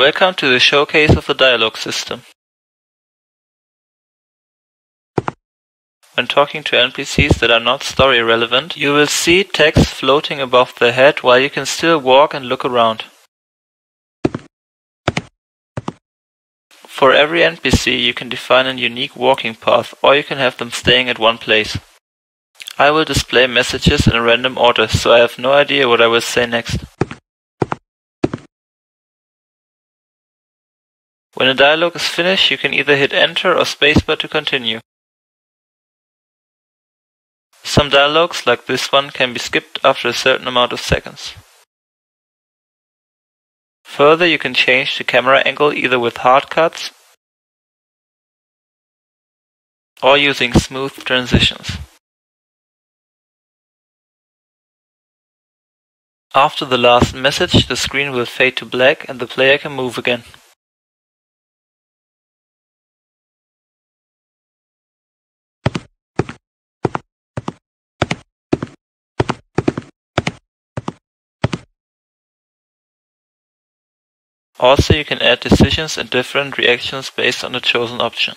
Welcome to the showcase of the dialog system. When talking to NPCs that are not story relevant, you will see text floating above their head while you can still walk and look around. For every NPC you can define a unique walking path, or you can have them staying at one place. I will display messages in a random order, so I have no idea what I will say next. When a dialogue is finished, you can either hit enter or spacebar to continue. Some dialogues, like this one, can be skipped after a certain amount of seconds. Further, you can change the camera angle either with hard cuts or using smooth transitions. After the last message, the screen will fade to black and the player can move again. Also, you can add decisions and different reactions based on the chosen option.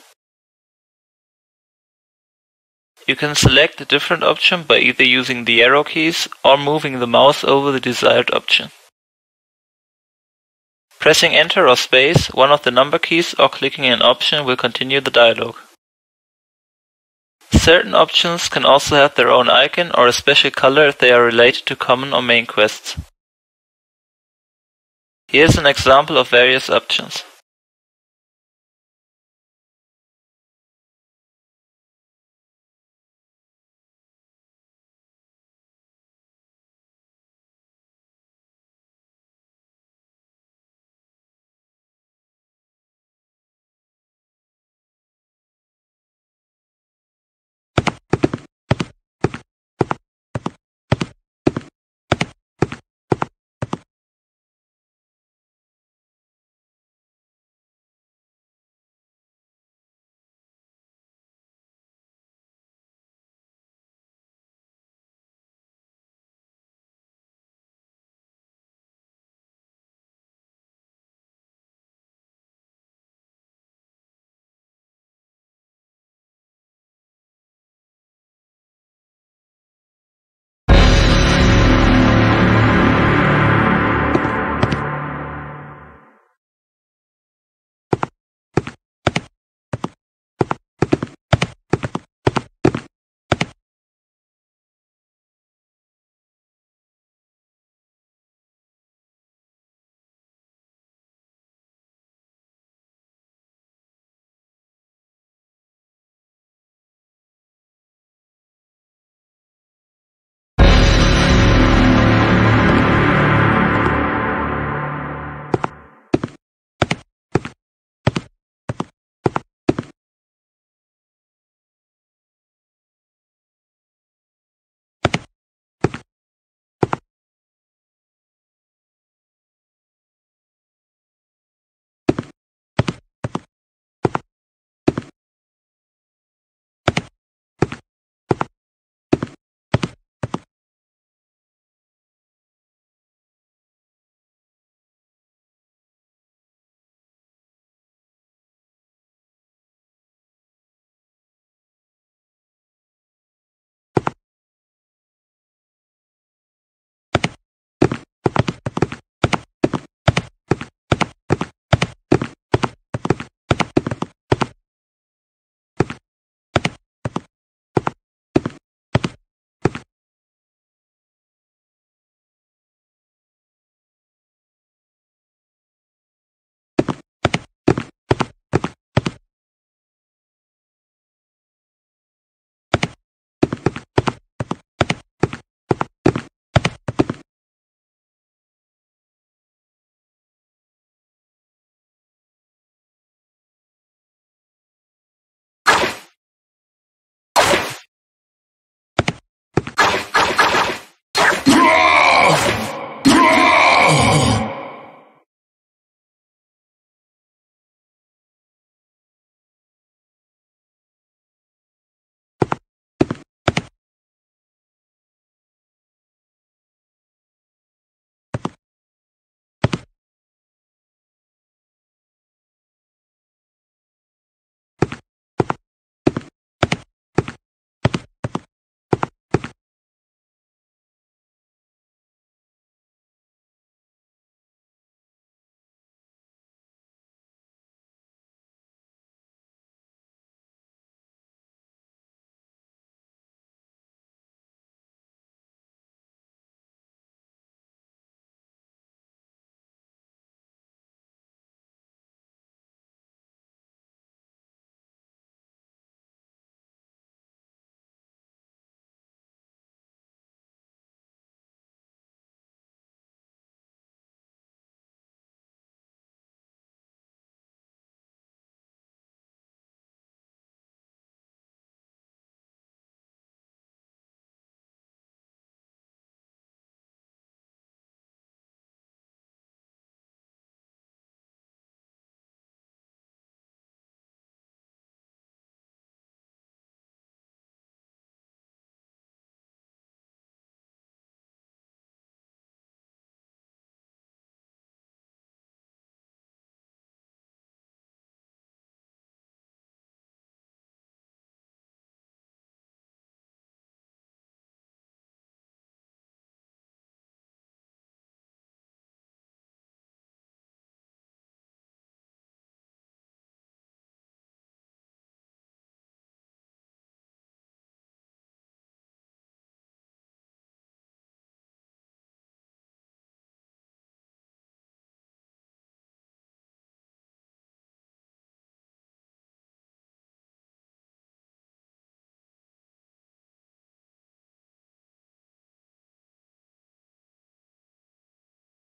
You can select a different option by either using the arrow keys or moving the mouse over the desired option. Pressing enter or space, one of the number keys, or clicking an option will continue the dialogue. Certain options can also have their own icon or a special color if they are related to common or main quests. Here's an example of various options.